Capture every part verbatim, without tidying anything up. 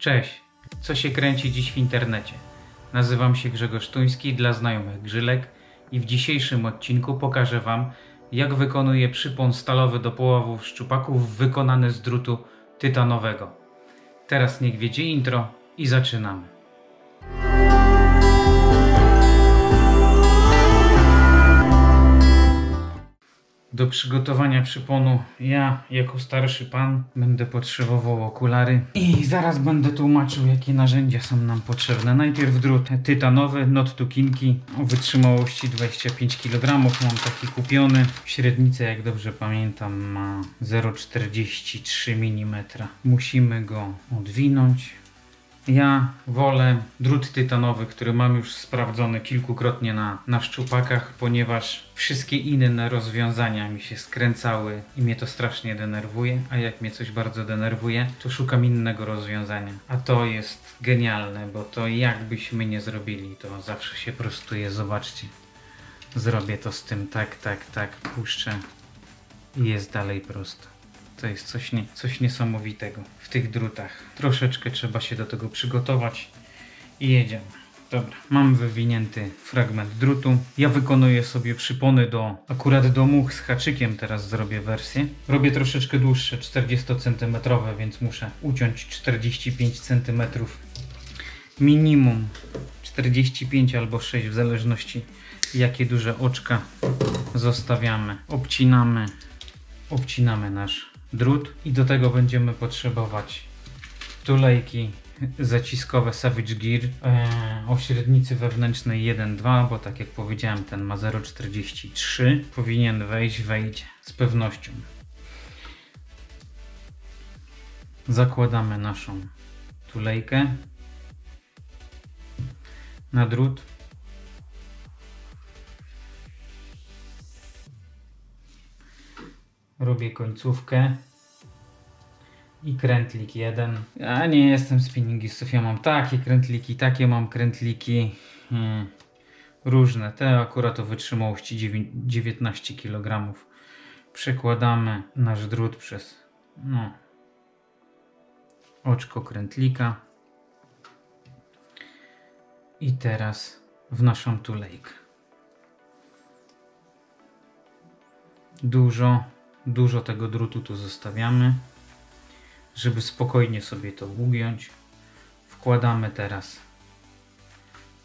Cześć, co się kręci dziś w internecie? Nazywam się Grzegorz Tuński, dla znajomych Grzylek, i w dzisiejszym odcinku pokażę Wam, jak wykonuję przypon stalowy do połowów szczupaków wykonany z drutu tytanowego. Teraz niech wiedzie intro i zaczynamy. Do przygotowania przyponu ja, jako starszy pan, będę potrzebował okulary i zaraz będę tłumaczył, jakie narzędzia są nam potrzebne. Najpierw drut tytanowy, not tukinki, o wytrzymałości dwadzieścia pięć kilogramów, mam taki kupiony. Średnicę, jak dobrze pamiętam, ma zero przecinek czterdzieści trzy milimetra. Musimy go odwinąć. Ja wolę drut tytanowy, który mam już sprawdzony kilkukrotnie na, na szczupakach, ponieważ wszystkie inne rozwiązania mi się skręcały i mnie to strasznie denerwuje, a jak mnie coś bardzo denerwuje, to szukam innego rozwiązania. A to jest genialne, bo to jakbyśmy nie zrobili, to zawsze się prostuje. Zobaczcie, zrobię to z tym tak, tak, tak, puszczę i jest dalej prosto. To jest coś, nie, coś niesamowitego w tych drutach. Troszeczkę trzeba się do tego przygotować i jedziemy. Dobra, mam wywinięty fragment drutu. Ja wykonuję sobie przypony do, akurat do much z haczykiem teraz zrobię wersję. Robię troszeczkę dłuższe, czterdziesto centymetrów, więc muszę uciąć czterdzieści pięć centymetrów. Minimum czterdzieści pięć albo sześć, w zależności jakie duże oczka zostawiamy. Obcinamy, obcinamy nasz drut i do tego będziemy potrzebować tulejki zaciskowe Savage Gear e, o średnicy wewnętrznej jeden przecinek dwa, bo tak jak powiedziałem, ten ma zero przecinek czterdzieści trzy. Powinien wejść, wejdzie z pewnością. Zakładamy naszą tulejkę na drut. Robię końcówkę i krętlik jeden. Ja nie jestem spinningistów, ja mam takie krętliki, takie mam krętliki hmm. różne. Te akurat o wytrzymałości dziewiętnaście kilogramów. Przekładamy nasz drut przez no, oczko krętlika i teraz w naszą tulejkę. Dużo Dużo tego drutu tu zostawiamy, żeby spokojnie sobie to ugiąć. Wkładamy teraz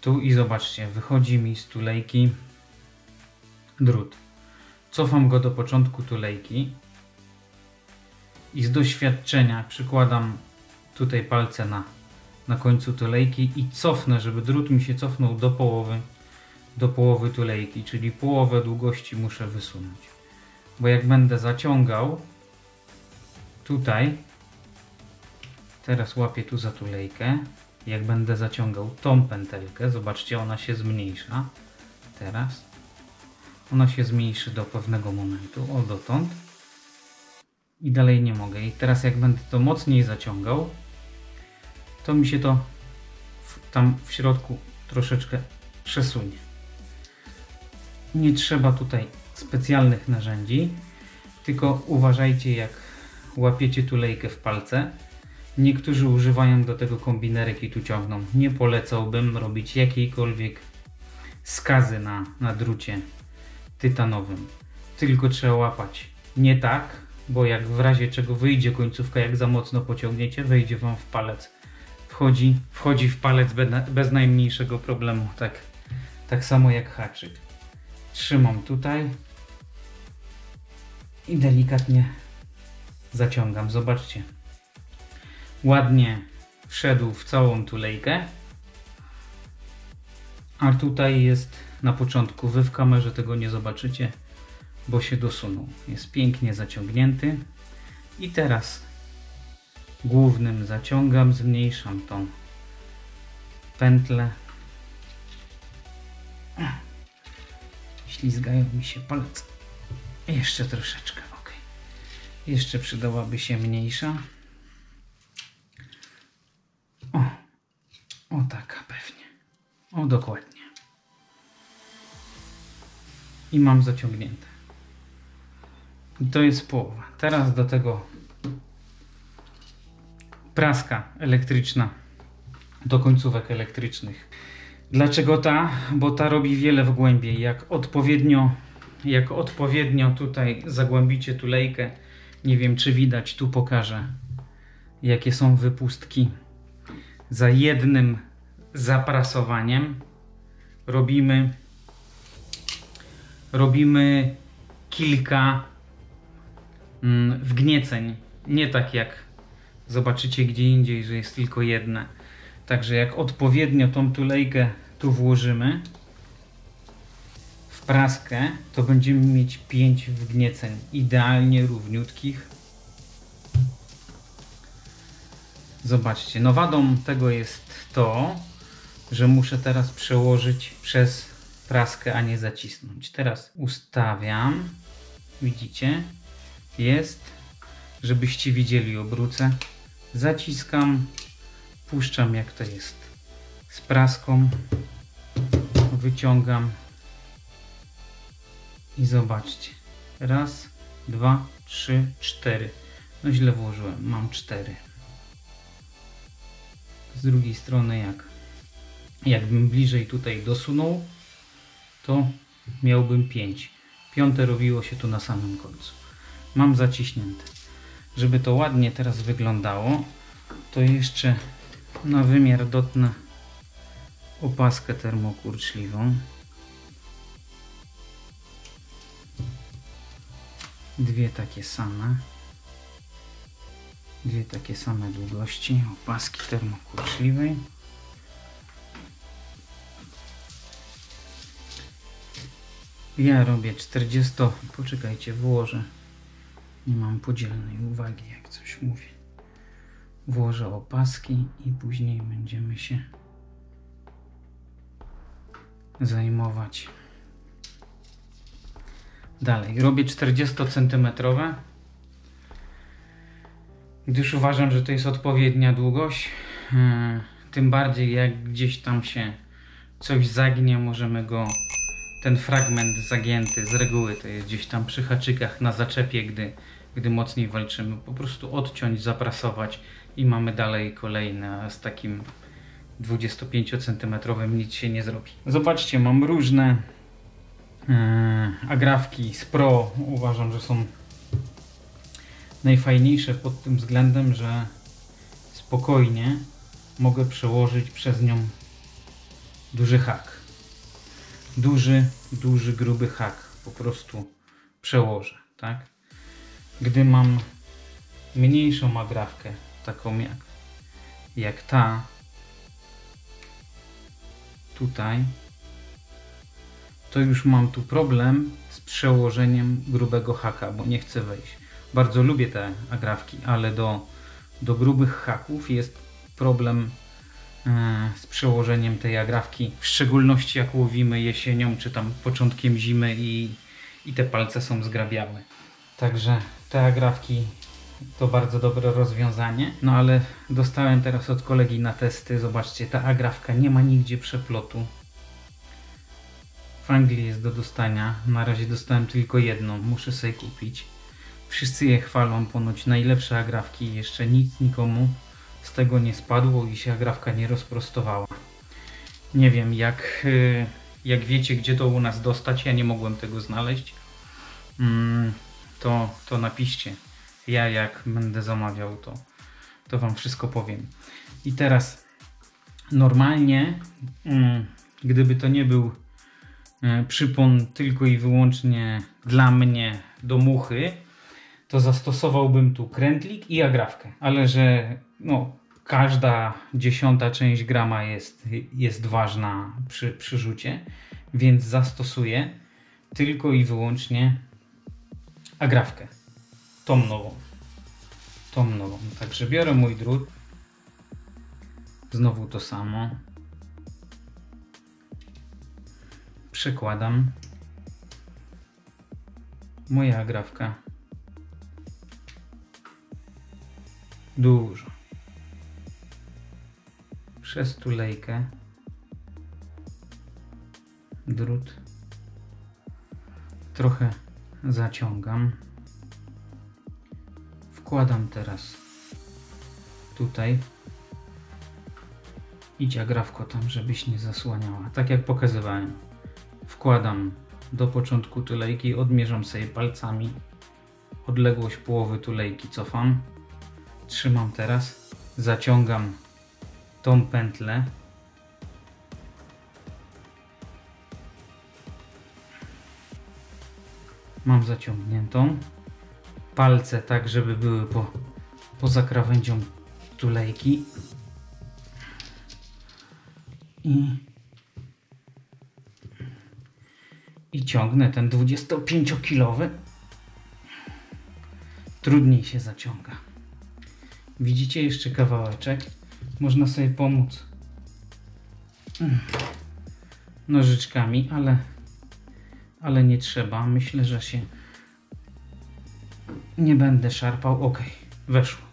tu i zobaczcie, wychodzi mi z tulejki drut. Cofam go do początku tulejki i z doświadczenia przykładam tutaj palce na, na końcu tulejki i cofnę, żeby drut mi się cofnął do połowy, do połowy tulejki, czyli połowę długości muszę wysunąć. Bo jak będę zaciągał tutaj, teraz łapię tu za tulejkę, jak będę zaciągał tą pętelkę, zobaczcie, ona się zmniejsza, teraz ona się zmniejszy do pewnego momentu, o dotąd, i dalej nie mogę. I teraz jak będę to mocniej zaciągał, to mi się to w, tam w środku troszeczkę przesunie. Nie trzeba tutaj specjalnych narzędzi, tylko uważajcie, jak łapiecie tulejkę w palce. Niektórzy używają do tego kombinerek i tu ciągną. Nie polecałbym robić jakiejkolwiek skazy na, na drucie tytanowym. Tylko trzeba łapać nie tak, bo jak w razie czego wyjdzie końcówka, jak za mocno pociągniecie, wejdzie Wam w palec. Wchodzi, wchodzi w palec bez, bez najmniejszego problemu, tak, tak samo jak haczyk. Trzymam tutaj i delikatnie zaciągam. Zobaczcie, ładnie wszedł w całą tulejkę, a tutaj jest na początku. Wy w kamerze tego nie zobaczycie, bo się dosunął. Jest pięknie zaciągnięty i teraz głównym zaciągam, zmniejszam tą pętlę. Ślizgają mi się palce. Jeszcze troszeczkę, ok. Jeszcze przydałaby się mniejsza. O, o taka pewnie. O, dokładnie. I mam zaciągnięte. I to jest połowa. Teraz do tego praska elektryczna do końcówek elektrycznych. Dlaczego ta? Bo ta robi wiele w głębi. Jak odpowiednio, jak odpowiednio tutaj zagłębicie tulejkę, nie wiem czy widać, tu pokażę jakie są wypustki. Za jednym zaprasowaniem robimy, robimy kilka wgnieceń. Nie tak jak zobaczycie gdzie indziej, że jest tylko jedna. Także jak odpowiednio tą tulejkę tu włożymy w praskę, to będziemy mieć pięć wgnieceń idealnie równiutkich. Zobaczcie, no wadą tego jest to, że muszę teraz przełożyć przez praskę, a nie zacisnąć. Teraz ustawiam, widzicie, jest, żebyście widzieli, obrócę, zaciskam, puszczam jak to jest z praską, wyciągam i zobaczcie, raz, dwa, trzy, cztery, no źle włożyłem, mam cztery. Z drugiej strony jak, jakbym bliżej tutaj dosunął, to miałbym pięć. Piąte robiło się tu na samym końcu. Mam zaciśnięte. Żeby to ładnie teraz wyglądało, to jeszcze na wymiar dotnę opaskę termokurczliwą. Dwie takie same. Dwie takie same długości opaski termokurczliwej. Ja robię czterdzieści, poczekajcie, włożę, nie mam podzielnej uwagi jak coś mówię. Włożę opaski i później będziemy się zajmować dalej. Robię czterdziestocentymetrowe, gdyż uważam, że to jest odpowiednia długość. Tym bardziej jak gdzieś tam się coś zagnie, możemy go, ten fragment zagięty z reguły to jest gdzieś tam przy haczykach na zaczepie, gdy, gdy mocniej walczymy, po prostu odciąć, zaprasować i mamy dalej kolejne, a z takim dwudziestopięciocentymetrowym nic się nie zrobi. Zobaczcie, mam różne yy, agrafki z Pro, uważam, że są najfajniejsze pod tym względem, że spokojnie mogę przełożyć przez nią duży hak. Duży, duży, gruby hak po prostu przełożę, tak? Gdy mam mniejszą agrafkę, taką jak, jak ta, tutaj, to już mam tu problem z przełożeniem grubego haka, bo nie chcę wejść. Bardzo lubię te agrafki, ale do, do grubych haków jest problem yy, z przełożeniem tej agrafki. W szczególności jak łowimy jesienią, czy tam początkiem zimy i, i te palce są zgrabiałe. Także te agrafki to bardzo dobre rozwiązanie. No ale dostałem teraz od kolegi na testy. Zobaczcie, ta agrafka nie ma nigdzie przeplotu. W Anglii jest do dostania. Na razie dostałem tylko jedną. Muszę sobie kupić. Wszyscy je chwalą, ponoć najlepsze agrafki, jeszcze nic nikomu z tego nie spadło i się agrafka nie rozprostowała. Nie wiem, jak, jak wiecie, gdzie to u nas dostać, ja nie mogłem tego znaleźć, to, to napiszcie. Ja jak będę zamawiał, to, to Wam wszystko powiem. I teraz normalnie, gdyby to nie był przypon tylko i wyłącznie dla mnie do muchy, to zastosowałbym tu krętlik i agrafkę, ale że no, każda dziesiąta część grama jest, jest ważna przy, przy rzucie, więc zastosuję tylko i wyłącznie agrafkę, tą nową, tą nową. Także biorę mój drut, znowu to samo, przekładam, moja agrafka. Dużo. Przez tulejkę. Drut. Trochę zaciągam. Wkładam teraz tutaj i dziagrawko tam, żebyś nie zasłaniała. Tak jak pokazywałem. Wkładam do początku tulejki, odmierzam sobie palcami odległość połowy tulejki, cofam, trzymam teraz, zaciągam tą pętlę, mam zaciągniętą, palce tak, żeby były po, poza krawędzią tulejki i, i ciągnę ten dwudziestopięciokilowy. Trudniej się zaciąga. Widzicie, jeszcze kawałeczek. Można sobie pomóc nożyczkami, ale, ale nie trzeba. Myślę, że się nie będę szarpał. Ok, weszło.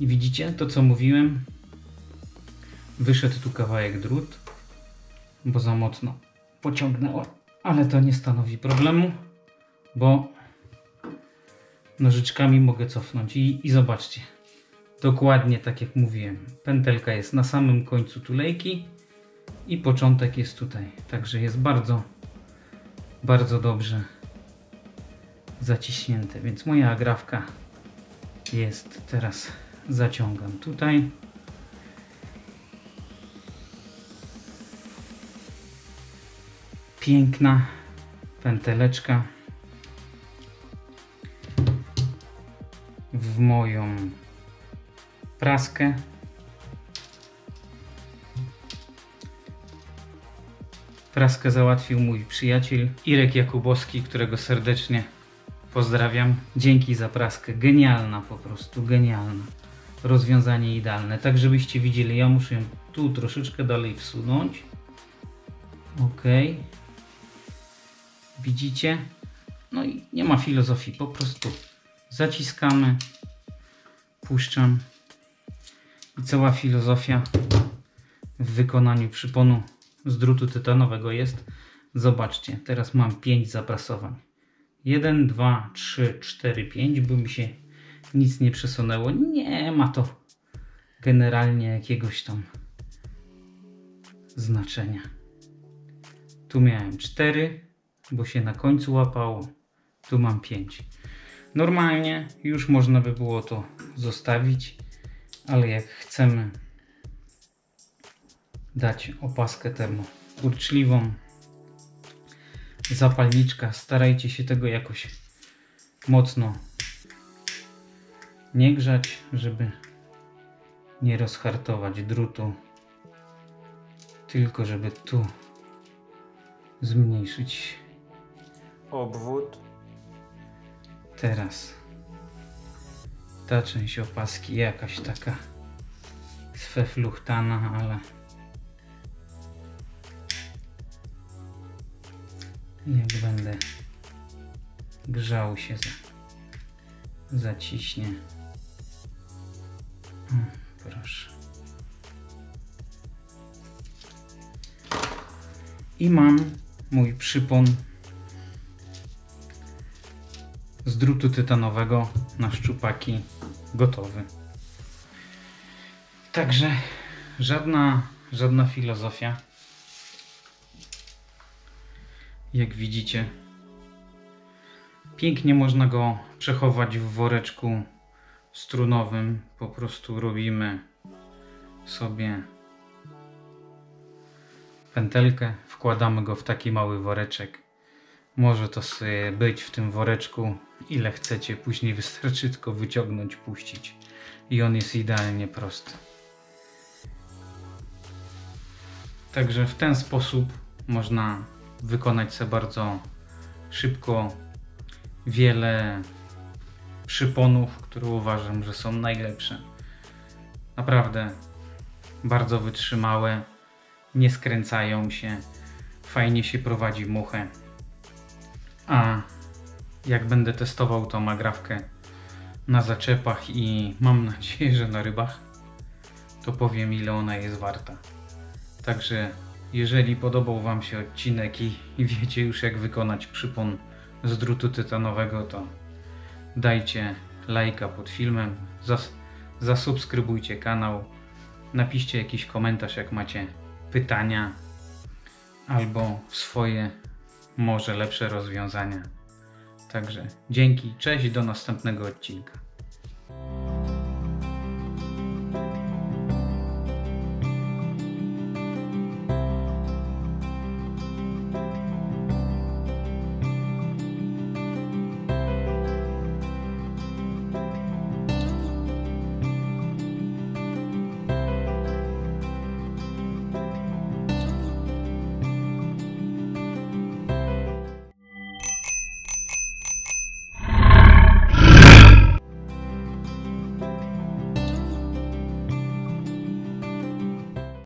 I widzicie to, co mówiłem? Wyszedł tu kawałek drut, bo za mocno pociągnęło, ale to nie stanowi problemu, bo nożyczkami mogę cofnąć i, i zobaczcie, dokładnie tak jak mówiłem, pętelka jest na samym końcu tulejki i początek jest tutaj, także jest bardzo, bardzo dobrze zaciśnięte, więc moja agrawka jest, teraz zaciągam tutaj, piękna pęteleczka. W moją praskę praskę załatwił mój przyjaciel Irek Jakubowski, którego serdecznie pozdrawiam. Dzięki za praskę, genialna, po prostu genialna, rozwiązanie idealne, tak żebyście widzieli. Ja muszę ją tu troszeczkę dalej wsunąć. Ok, widzicie? No i nie ma filozofii, po prostu zaciskamy, puszczam i cała filozofia w wykonaniu przyponu z drutu tytanowego jest. Zobaczcie, teraz mam pięć zaprasowań. jeden, dwa, trzy, cztery, pięć, by mi się nic nie przesunęło. Nie ma to generalnie jakiegoś tam znaczenia. Tu miałem cztery, bo się na końcu łapało. Tu mam pięć. Normalnie już można by było to zostawić, ale jak chcemy dać opaskę termokurczliwą, zapalniczka, starajcie się tego jakoś mocno nie grzać, żeby nie rozhartować drutu, tylko żeby tu zmniejszyć obwód. Teraz ta część opaski jakaś taka sfefluchtana, ale jak będę grzał się, zaciśnie. O, proszę. I mam mój przypon z drutu tytanowego na szczupaki gotowy. Także żadna, żadna filozofia. Jak widzicie, pięknie można go przechować w woreczku strunowym. Po prostu robimy sobie pętelkę, wkładamy go w taki mały woreczek. Może to sobie być w tym woreczku ile chcecie, później wystarczy tylko wyciągnąć, puścić i on jest idealnie prosty. Także w ten sposób można wykonać sobie bardzo szybko wiele przyponów, które uważam, że są najlepsze. Naprawdę bardzo wytrzymałe, nie skręcają się, fajnie się prowadzi muchę. A jak będę testował tą agrawkę na zaczepach i mam nadzieję, że na rybach, to powiem, ile ona jest warta. Także jeżeli podobał Wam się odcinek i wiecie już, jak wykonać przypon z drutu tytanowego, to dajcie lajka pod filmem, zasubskrybujcie kanał, napiszcie jakiś komentarz, jak macie pytania albo swoje może lepsze rozwiązania. Także dzięki, cześć, do następnego odcinka.